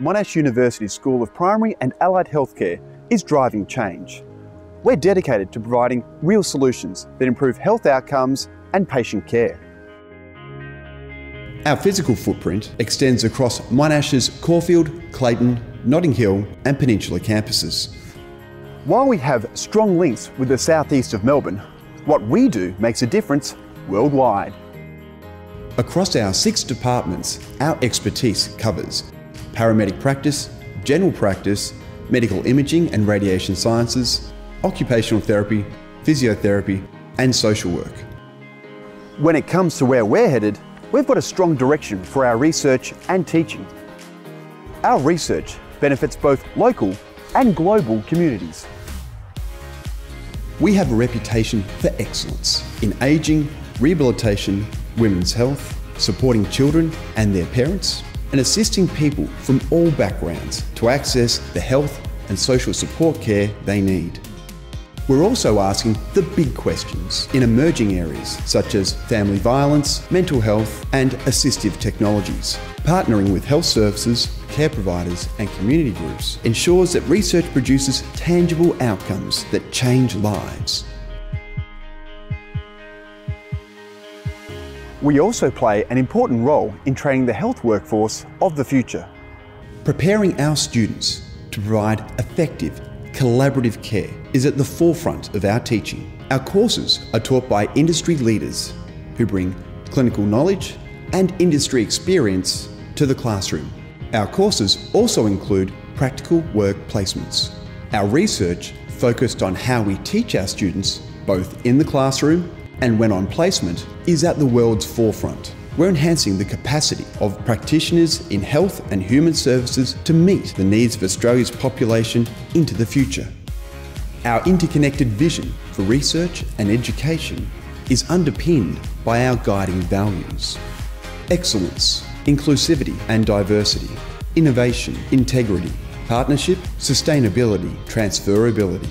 Monash University's School of Primary and Allied Healthcare is driving change. We're dedicated to providing real solutions that improve health outcomes and patient care. Our physical footprint extends across Monash's Caulfield, Clayton, Notting Hill and Peninsula campuses. While we have strong links with the southeast of Melbourne, what we do makes a difference worldwide. Across our 6 departments, our expertise covers paramedic practice, general practice, medical imaging and radiation sciences, occupational therapy, physiotherapy and social work. When it comes to where we're headed, we've got a strong direction for our research and teaching. Our research benefits both local and global communities. We have a reputation for excellence in ageing, rehabilitation, women's health, supporting children and their parents, and assisting people from all backgrounds to access the health and social support care they need. We're also asking the big questions in emerging areas such as family violence, mental health and assistive technologies. Partnering with health services, care providers and community groups ensures that research produces tangible outcomes that change lives. We also play an important role in training the health workforce of the future. Preparing our students to provide effective, collaborative care is at the forefront of our teaching. Our courses are taught by industry leaders who bring clinical knowledge and industry experience to the classroom. Our courses also include practical work placements. Our research focused on how we teach our students, both in the classroom and when on placement, is at the world's forefront. We're enhancing the capacity of practitioners in health and human services to meet the needs of Australia's population into the future. Our interconnected vision for research and education is underpinned by our guiding values: excellence, inclusivity and diversity, innovation, integrity, partnership, sustainability, transferability.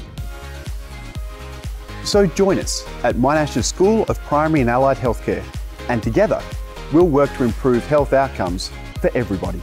So join us at Monash's School of Primary and Allied Healthcare, and together, we'll work to improve health outcomes for everybody.